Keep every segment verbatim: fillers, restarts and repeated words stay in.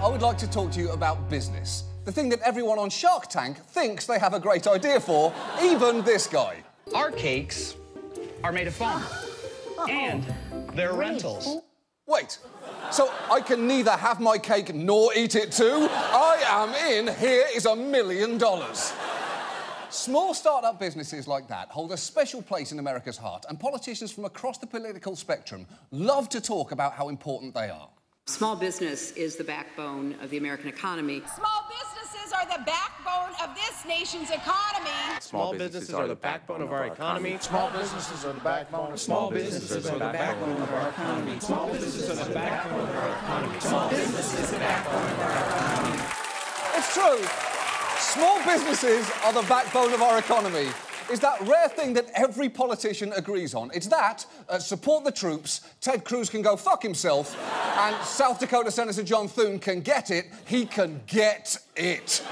I would like to talk to you about business. The thing that everyone on Shark Tank thinks they have a great idea for, even this guy. Our cakes are made of foam. Oh. And they're great. Rentals. Wait, so I can neither have my cake nor eat it too? I am in, here is a million dollars. Small start-up businesses like that hold a special place in America's heart, and politicians from across the political spectrum love to talk about how important they are. Small business is the backbone of the American economy. Small businesses are the backbone of this nation's economy. Small businesses are the backbone of our economy. Small businesses are the backbone. Small businesses are the backbone of our economy. Small businesses are the backbone of our economy. Small businesses are the backbone of our economy. It's true. Small businesses are the backbone of our economy. It's that rare thing that every politician agrees on. It's that, uh, support the troops, Ted Cruz can go fuck himself, and South Dakota Senator John Thune can get it. He can get it.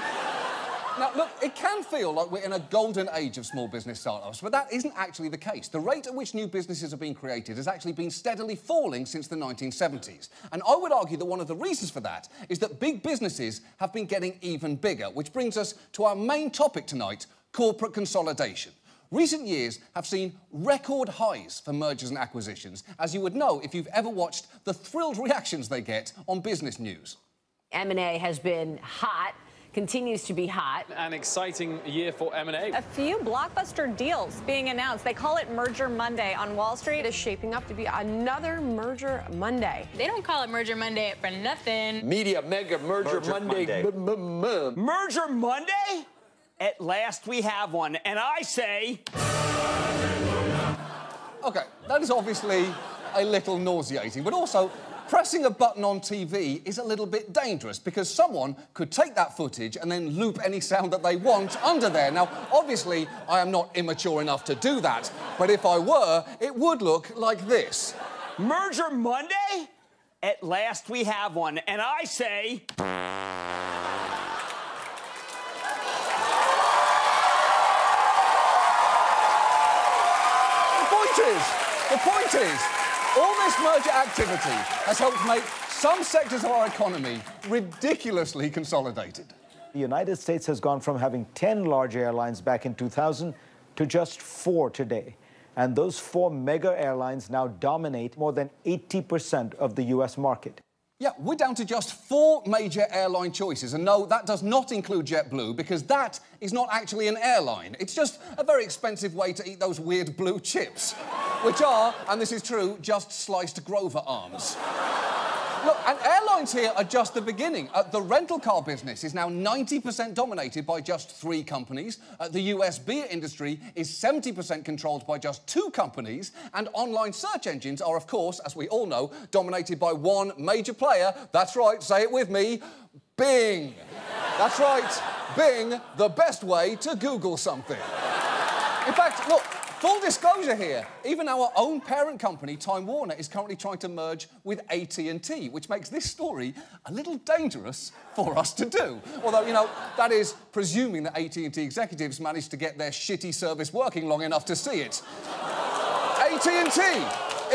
Now, look, it can feel like we're in a golden age of small business startups, but that isn't actually the case. The rate at which new businesses are being created has actually been steadily falling since the nineteen seventies. And I would argue that one of the reasons for that is that big businesses have been getting even bigger, which brings us to our main topic tonight, corporate consolidation. Recent years have seen record highs for mergers and acquisitions, as you would know if you've ever watched the thrilled reactions they get on business news. M and A has been hot. Continues to be hot. An exciting year for M and A. A few blockbuster deals being announced. They call it Merger Monday on Wall Street. It is shaping up to be another Merger Monday. They don't call it Merger Monday for nothing. Media Mega Merger, Merger Monday. Monday. Merger Monday? At last we have one, and I say... OK, that is obviously a little nauseating, but also... pressing a button on T V is a little bit dangerous because someone could take that footage and then loop any sound that they want under there. Now, obviously, I am not immature enough to do that, but if I were, it would look like this. Merger Monday? At last we have one, and I say... The point is, the point is... all this merger activity has helped make some sectors of our economy ridiculously consolidated. The United States has gone from having ten large airlines back in two thousand to just four today. And those four mega airlines now dominate more than eighty percent of the U S market. Yeah, we're down to just four major airline choices. And no, that does not include JetBlue, because that is not actually an airline. It's just a very expensive way to eat those weird blue chips, which are, and this is true, just sliced Grover arms. Look, and airlines here are just the beginning. Uh, the rental car business is now ninety percent dominated by just three companies. Uh, the U S beer industry is seventy percent controlled by just two companies. And online search engines are, of course, as we all know, dominated by one major player. That's right, say it with me, Bing. That's right, Bing, the best way to Google something. In fact, look... full disclosure here, even our own parent company, Time Warner, is currently trying to merge with A T and T, which makes this story a little dangerous for us to do. Although, you know, that is presuming that A T and T executives managed to get their shitty service working long enough to see it. A T and T,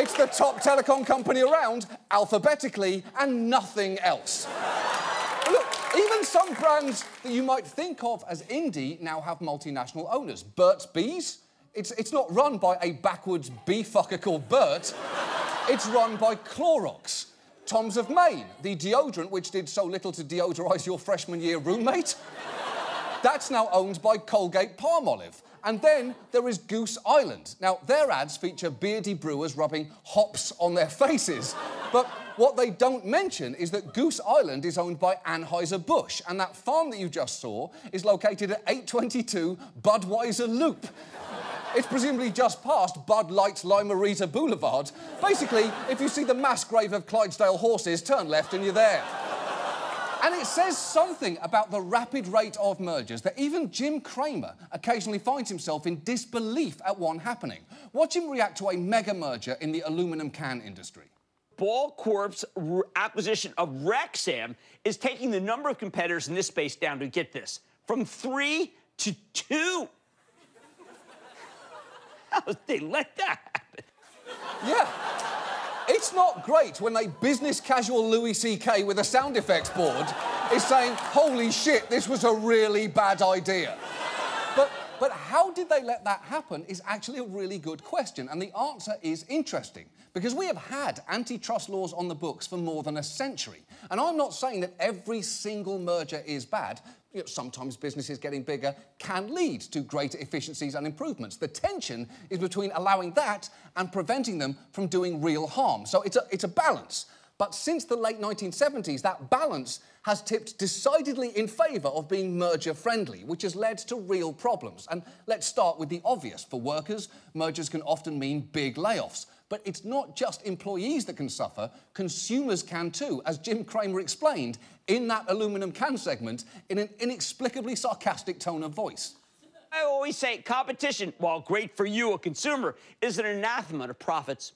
it's the top telecom company around, alphabetically, and nothing else. Even some brands that you might think of as indie now have multinational owners. Burt's Bees? It's, it's not run by a backwards bee-fucker called Bert. It's run by Clorox. Tom's of Maine, the deodorant which did so little to deodorize your freshman year roommate. That's now owned by Colgate Palmolive. And then there is Goose Island. Now, their ads feature beardy brewers rubbing hops on their faces. But what they don't mention is that Goose Island is owned by Anheuser-Busch, and that farm that you just saw is located at eight twenty-two Budweiser Loop. It's presumably just past Bud Light's Limerita Boulevard. Basically, if you see the mass grave of Clydesdale horses, turn left and you're there. And it says something about the rapid rate of mergers that even Jim Cramer occasionally finds himself in disbelief at one happening. Watch him react to a mega merger in the aluminum can industry. Ball Corp's acquisition of Rexam is taking the number of competitors in this space down to, get this, from three to two. How did they let that happen? Yeah. It's not great when a business casual Louis C K with a sound effects board is saying, holy shit, this was a really bad idea. But, but how did they let that happen is actually a really good question, and the answer is interesting, because we have had antitrust laws on the books for more than a century. And I'm not saying that every single merger is bad. You know, sometimes businesses getting bigger can lead to greater efficiencies and improvements. The tension is between allowing that and preventing them from doing real harm. So it's a, it's a balance. But since the late nineteen seventies, that balance has tipped decidedly in favour of being merger-friendly, which has led to real problems. And let's start with the obvious. For workers, mergers can often mean big layoffs. But it's not just employees that can suffer, consumers can too, as Jim Cramer explained in that aluminum can segment in an inexplicably sarcastic tone of voice. I always say competition, while great for you, a consumer, is an anathema to profits.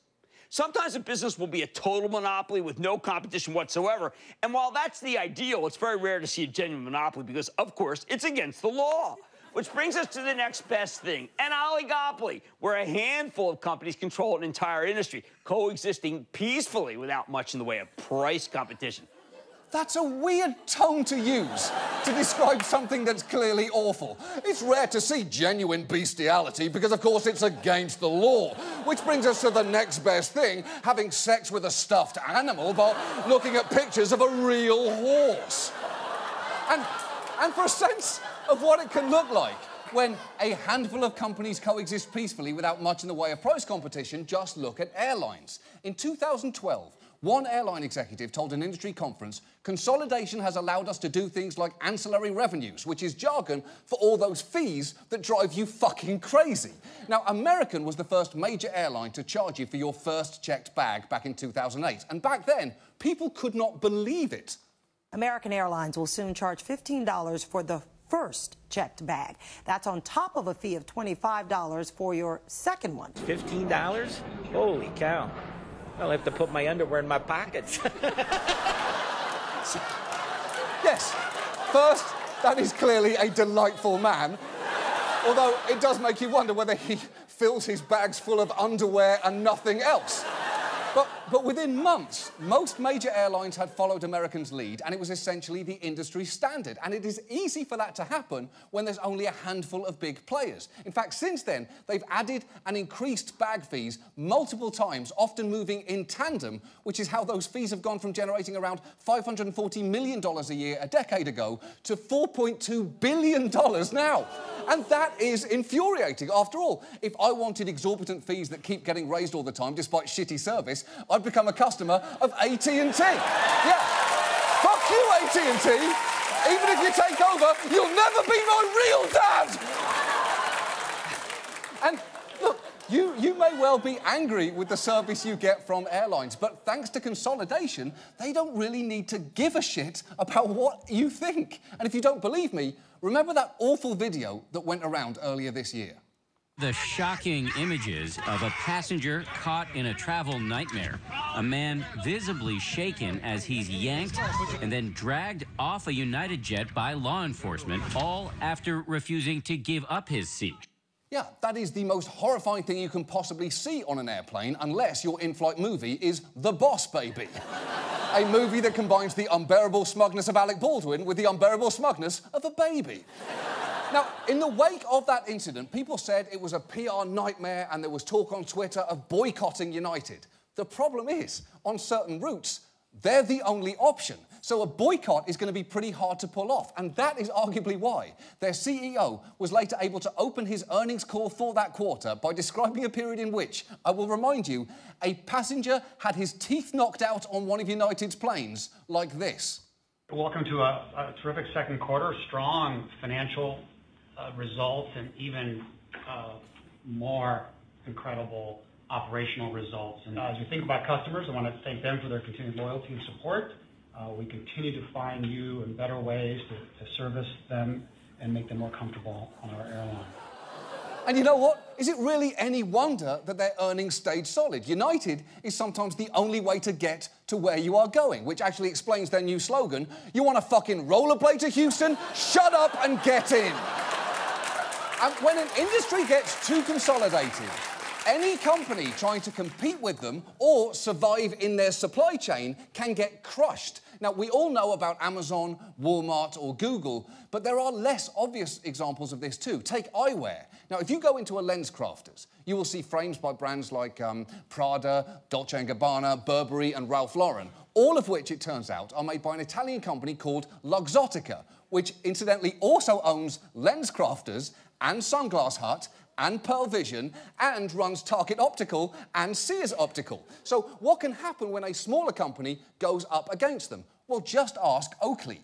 Sometimes a business will be a total monopoly with no competition whatsoever, and while that's the ideal, it's very rare to see a genuine monopoly because, of course, it's against the law. Which brings us to the next best thing, an oligopoly, where a handful of companies control an entire industry, coexisting peacefully without much in the way of price competition. That's a weird tone to use to describe something that's clearly awful. It's rare to see genuine bestiality because, of course, it's against the law. Which brings us to the next best thing, having sex with a stuffed animal while looking at pictures of a real horse. And, and for a sense of what it can look like when a handful of companies coexist peacefully without much in the way of price competition, just look at airlines. In two thousand twelve, one airline executive told an industry conference, consolidation has allowed us to do things like ancillary revenues, which is jargon for all those fees that drive you fucking crazy. Now, American was the first major airline to charge you for your first checked bag back in two thousand eight. And back then, people could not believe it. American Airlines will soon charge fifteen dollars for the first checked bag. That's on top of a fee of twenty-five dollars for your second one. fifteen dollars? Holy cow. I'll have to put my underwear in my pockets. Yes. First, that is clearly a delightful man. Although it does make you wonder whether he fills his bags full of underwear and nothing else. But, but within months, most major airlines had followed American's lead, and it was essentially the industry standard. And it is easy for that to happen when there's only a handful of big players. In fact, since then, they've added and increased bag fees multiple times, often moving in tandem, which is how those fees have gone from generating around five hundred forty million dollars a year a decade ago to four point two billion dollars now. And that is infuriating. After all, if I wanted exorbitant fees that keep getting raised all the time, despite shitty service, I'd become a customer of A T and T. Yeah. Fuck you, A T and T. Even if you take over, you'll never be my real dad! And, look, you, you may well be angry with the service you get from airlines, but thanks to consolidation, they don't really need to give a shit about what you think. And if you don't believe me, remember that awful video that went around earlier this year? The shocking images of a passenger caught in a travel nightmare. A man visibly shaken as he's yanked and then dragged off a United jet by law enforcement, all after refusing to give up his seat. Yeah, that is the most horrifying thing you can possibly see on an airplane, unless your in-flight movie is The Boss Baby. A movie that combines the unbearable smugness of Alec Baldwin with the unbearable smugness of a baby. Now, in the wake of that incident, people said it was a P R nightmare and there was talk on Twitter of boycotting United. The problem is, on certain routes, they're the only option. So a boycott is going to be pretty hard to pull off, and that is arguably why their C E O was later able to open his earnings call for that quarter by describing a period in which, I will remind you, a passenger had his teeth knocked out on one of United's planes like this. Welcome to a, a terrific second quarter, strong financial uh, results and even uh, more incredible operational results. And uh, as we think about customers, I want to thank them for their continued loyalty and support. Uh, we continue to find new and better ways to, to service them and make them more comfortable on our airline. And you know what? Is it really any wonder that their earnings stayed solid? United is sometimes the only way to get to where you are going, which actually explains their new slogan, you want to fucking rollerblade to Houston? Shut up and get in! And when an industry gets too consolidated, Any company trying to compete with them or survive in their supply chain can get crushed. Now, we all know about Amazon, Walmart, or Google, but there are less obvious examples of this too. Take eyewear. Now, if you go into a LensCrafters, you will see frames by brands like um, Prada, Dolce and Gabbana, Burberry, and Ralph Lauren, all of which, it turns out, are made by an Italian company called Luxottica, which incidentally also owns LensCrafters and Sunglass Hut and Pearl Vision, and runs Target Optical and Sears Optical. So what can happen when a smaller company goes up against them? Well, just ask Oakley.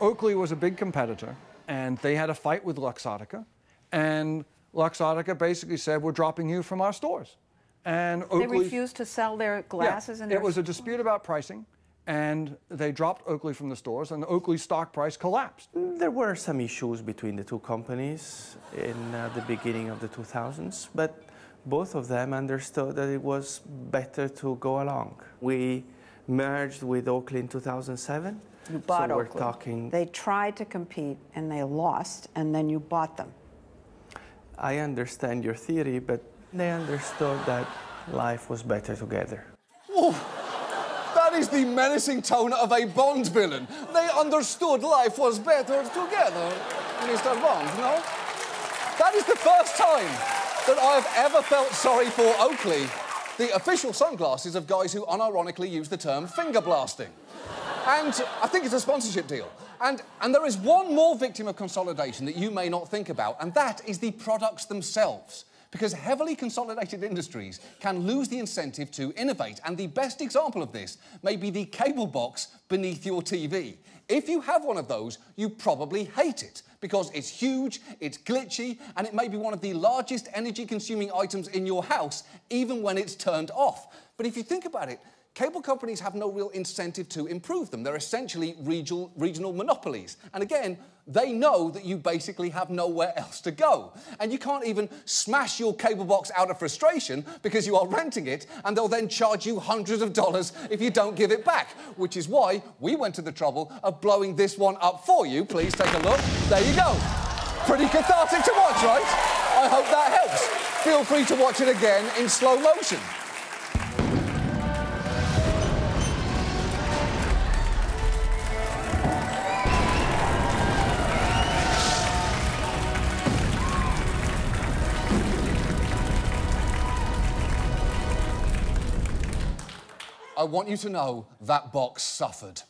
Oakley was a big competitor, and they had a fight with Luxottica, and Luxottica basically said, we're dropping you from our stores. And Oakley... They refused to sell their glasses? Yeah, and their... it was a dispute about pricing, and they dropped Oakley from the stores, and Oakley's stock price collapsed. There were some issues between the two companies in uh, the beginning of the two thousands, but both of them understood that it was better to go along. We merged with Oakley in two thousand seven. You bought so Oakley. We're talking... They tried to compete, and they lost, and then you bought them. I understand your theory, but they understood that life was better together. Ooh. That is the menacing tone of a Bond villain. They understood life was better together, Mister Bond, no? That is the first time that I have ever felt sorry for Oakley, the official sunglasses of guys who unironically use the term finger blasting. And I think it's a sponsorship deal. And, and there is one more victim of consolidation that you may not think about, and that is the products themselves. Because heavily consolidated industries can lose the incentive to innovate. And the best example of this may be the cable box beneath your T V. If you have one of those, you probably hate it because it's huge, it's glitchy, and it may be one of the largest energy-consuming items in your house, even when it's turned off. But if you think about it, cable companies have no real incentive to improve them. They're essentially regional, regional monopolies. And again, they know that you basically have nowhere else to go. And you can't even smash your cable box out of frustration because you are renting it, and they'll then charge you hundreds of dollars if you don't give it back, which is why we went to the trouble of blowing this one up for you. Please take a look. There you go. Pretty cathartic to watch, right? I hope that helps. Feel free to watch it again in slow motion. I want you to know that box suffered.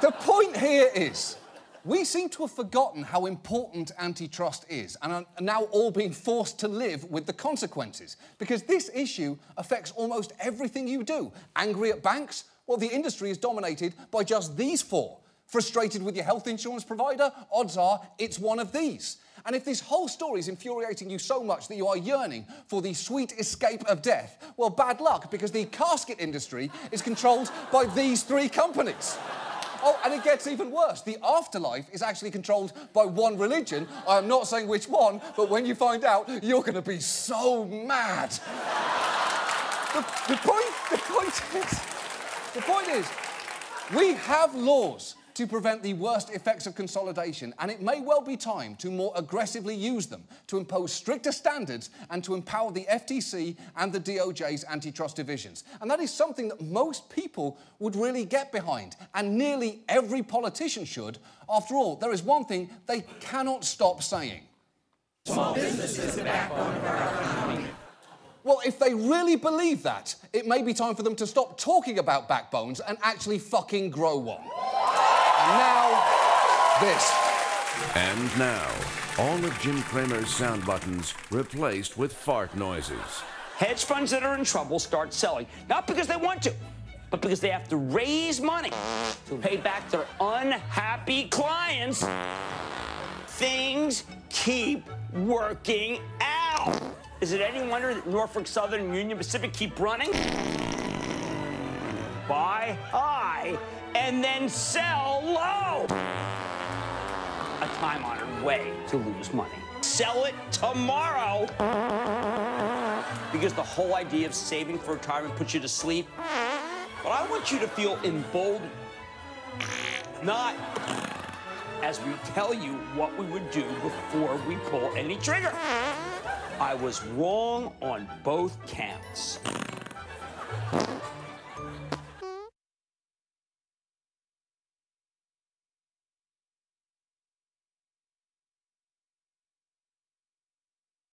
The point here is, we seem to have forgotten how important antitrust is and are now all being forced to live with the consequences, because this issue affects almost everything you do. Angry at banks? Well, the industry is dominated by just these four. Frustrated with your health insurance provider? Odds are it's one of these. And if this whole story is infuriating you so much that you are yearning for the sweet escape of death, well, bad luck, because the casket industry is controlled by these three companies. Oh, and it gets even worse. The afterlife is actually controlled by one religion. I'm not saying which one, but when you find out, you're going to be so mad. the, the point... The point is... The point is, we have laws to prevent the worst effects of consolidation, and it may well be time to more aggressively use them, to impose stricter standards and to empower the F T C and the D O J's antitrust divisions. And that is something that most people would really get behind, and nearly every politician should. After all, there is one thing they cannot stop saying. Small business is the backbone of our economy. Well, if they really believe that, it may be time for them to stop talking about backbones and actually fucking grow one. And now, this. And now, all of Jim Cramer's sound buttons replaced with fart noises. Hedge funds that are in trouble start selling, not because they want to, but because they have to raise money to pay back their unhappy clients. Things keep working out. Is it any wonder that Norfolk Southern and Union Pacific keep running? Buy high and then sell low. A time-honored way to lose money. Sell it tomorrow. Because the whole idea of saving for retirement puts you to sleep. But I want you to feel emboldened, not as we tell you what we would do before we pull any trigger. I was wrong on both counts.